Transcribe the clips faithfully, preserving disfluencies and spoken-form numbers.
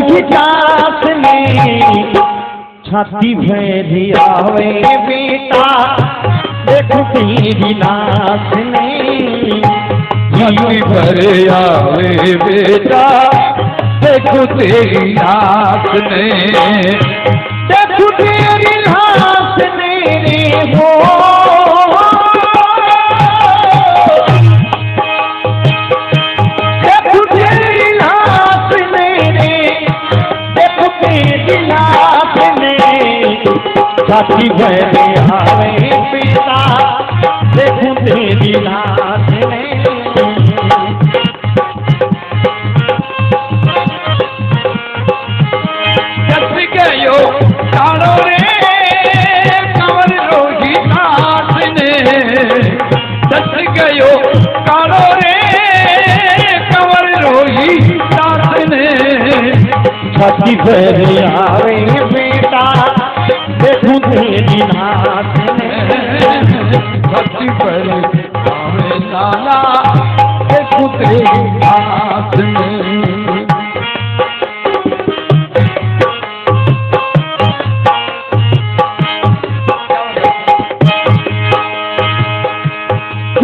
मुझे जात में छाती भेदी आवे बेटा देखो तेरी नाच में जी भर आवे बेटा देखो तेरी नाच में देखो तेरी नाच मेरे हो छाती भरे आवे पिता देखूं तेरी नाच में जस गयो कारो रे कंवर रोगी नाच ने जस गयो कारो रे कंवर रोगी नाच ने छाती भरे आवे बेटा देखूं तेरी नाच छाती भर आवे लाला देखूं तेरी नाच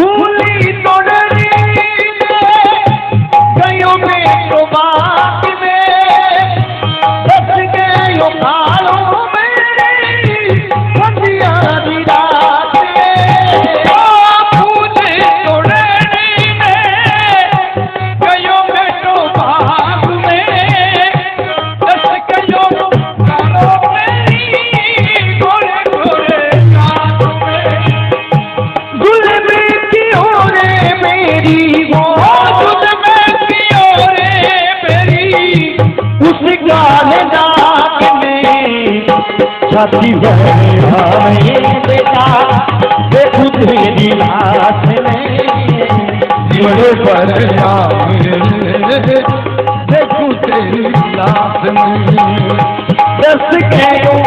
भूली तो डरी गयों में तो बात में बस गयो कालों छाती भरे आवे बेटा देखूं तेरी नाच में बड़े पर आवे देखूं तेरी नाच में दस के कालों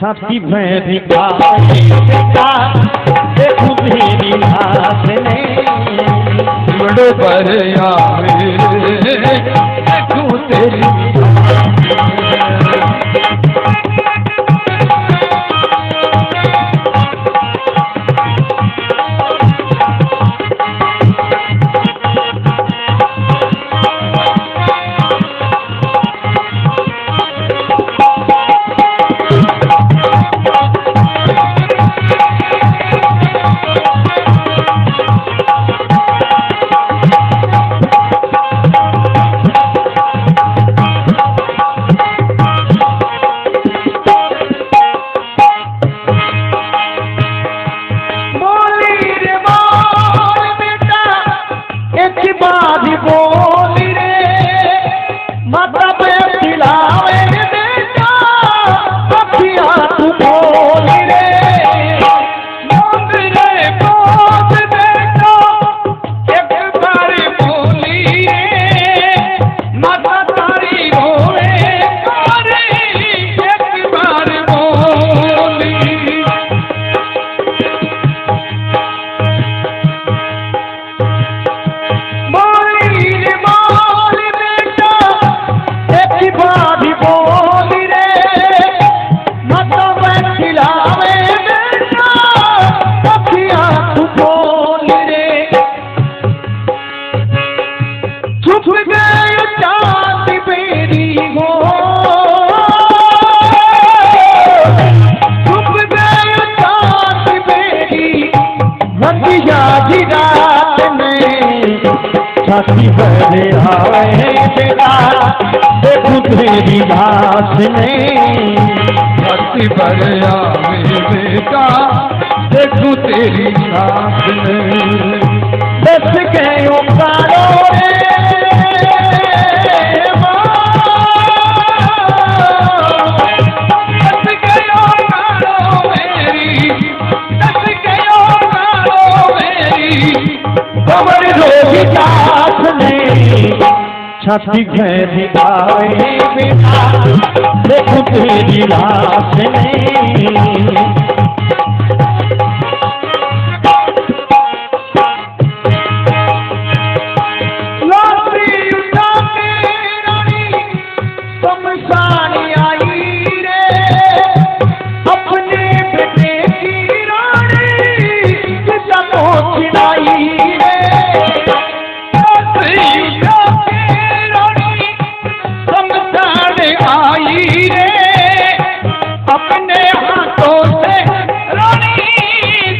छाती भरी आवे बेटा देखूं तेरी नाच में बड़े पर आवे देखूं तेरी छाती भरे आवे बेटा देखूं तेरी नाच में छाती भरे आवे बेटा देखूं तेरी नाच में बस गयो कारो रे बस गयो कारो मेरी बस गयो कारो मेरी कमर रोगी नाच छाती घेरी आए बिना देखो तेरी लाश नहीं, लाठी उठा के रानी समझानी आई रे अपने बेटे की रानी किसको खिलाई रे। लाठी उठा आई रे अपने हाथों से रानी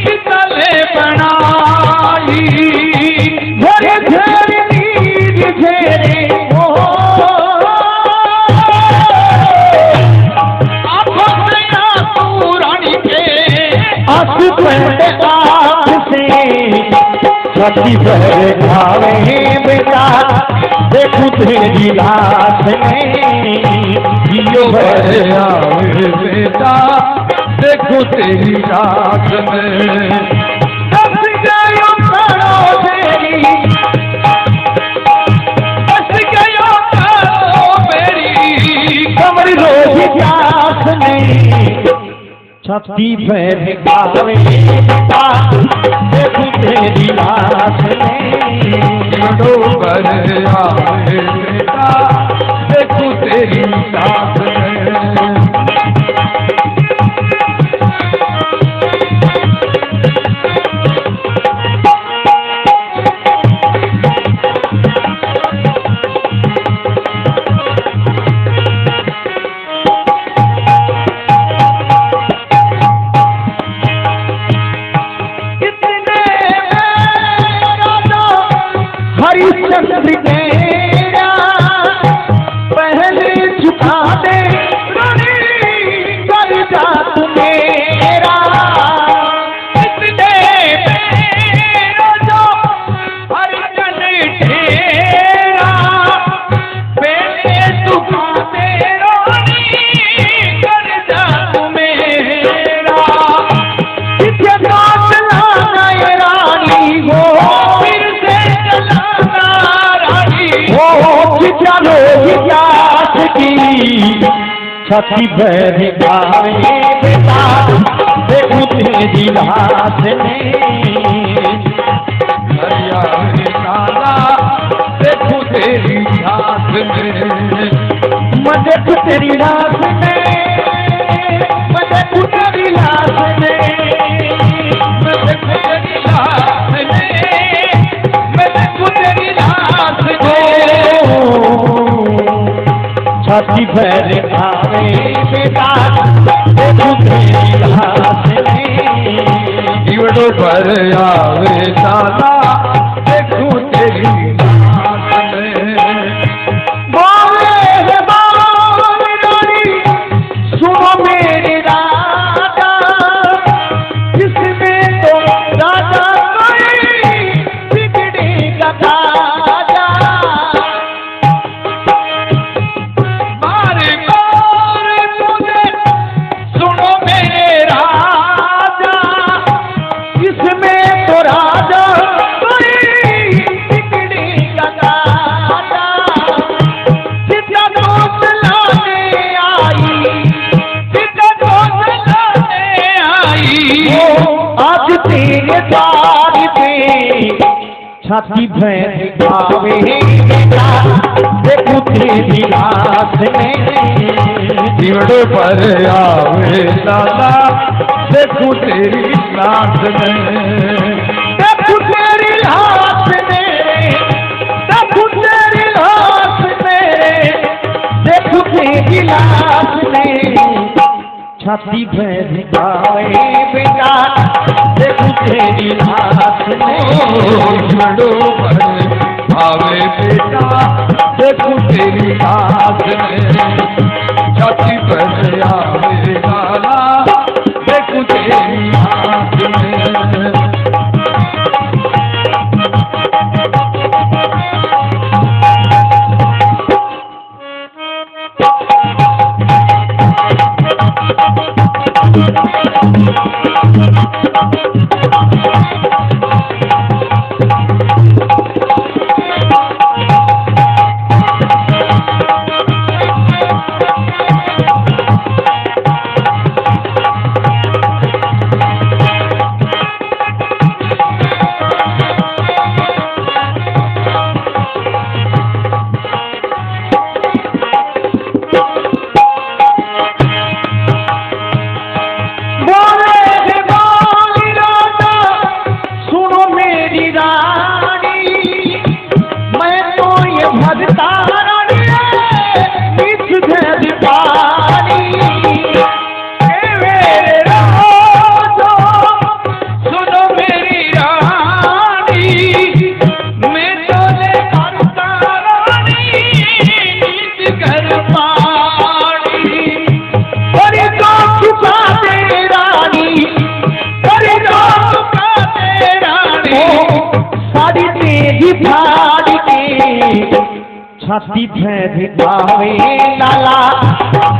किसने बनाई, झेरे झेरे नीर झेरे हो अपना तू रानी के आस पहले आप से छठी भरे भावे बेटा देखो तेरी लाश नहीं, जियो भर आवे बेटा देखो तेरी लाश में। बस गयो करो मेरी बस गयो करो मेरी कमर रोज प्यास में छाती भर आवे बेटा देखो तेरी लाश में, जियो भर आवे बेटा देखो तेरी लाश में। इतने राजा हरिश्चंद्र ने झुका दे रानी कर जा तू मेरा, इतने मेरा जो हरिजन ठेरा पहले झुका दे रानी कर जा तू मेरा। किसे बात लाना ये रानी हो फिर से चलाना रानी हो, किसा लो किसा छाती भर आए बेटा देखो तेरी लाश नहीं, दरिया काला देखो तेरी लाश में, मैं देखो तेरी लाश में मैं देखो तेरी लाश में मैं देखो तेरी लाश में मैं देखो तेरी लाश में। छाती भर आवे बेटा देखो तेरी लाश में, जीवड़ों पर आवे दादा देखो तेरी लाश में। बावे बावे रानी सुनो मेरी राजा किसने तो राजा कोई बिगड़ी कथा तेरे द्वार पे छाती भर आवे बेटा देखो तेरी लाश में, जीवड़ों पर आवे दादा देखो तेरी लाश में, देखो तेरी लाश में देखो तेरी लाश में देखो तेरी लाश में। छाती भर आए बेटा देखो तेरी लाश में, झंडों पर आवे बेटा देखो तेरी लाश में, छाती भर आवे काला देखो तेरी लाश में। भिखारी के छाती भेदी भावे लाला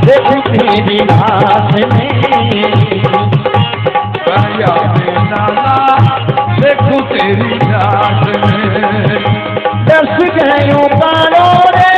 देखी भेदी भाष में लाला देखो तेरी जात में दस गयों पारो रे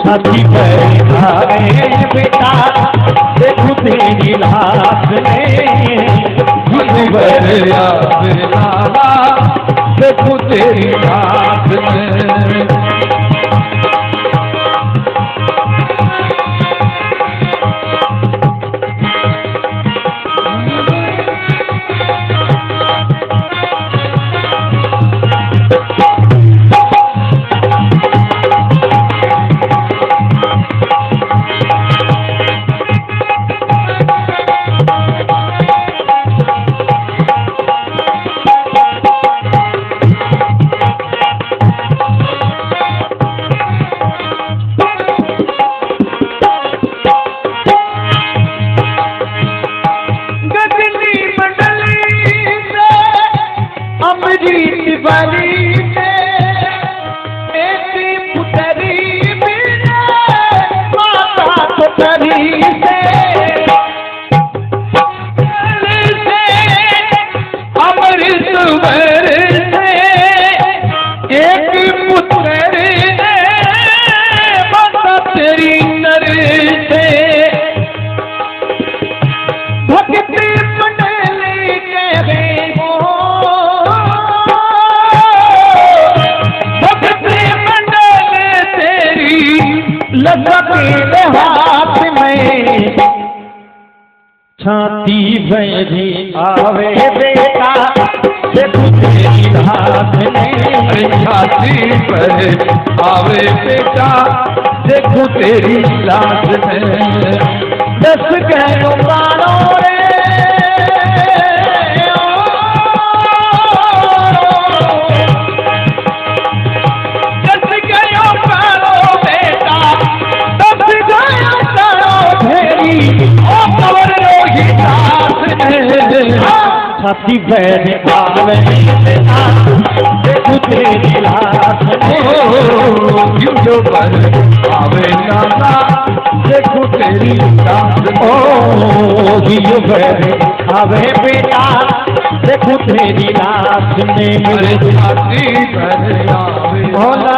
छाती पे भागे बेटा देखो तेरी लाश में लाला देखो तेरी लाश में छाती भी आवे बेटा देखो तेरी लाश में छाती पे आवे बेटा देखो तेरी लाश में दस गयो पारो रे दस गयो पारो बेटा दस गयो पारो फेरी ओ कवर छाती बैठ भावे देखो तेरी लाश में जो पर आवे नाना देखो तेरी लाश ओ जो पर आवे बेटा देखो तेरी लाश में छाती बैठ आवे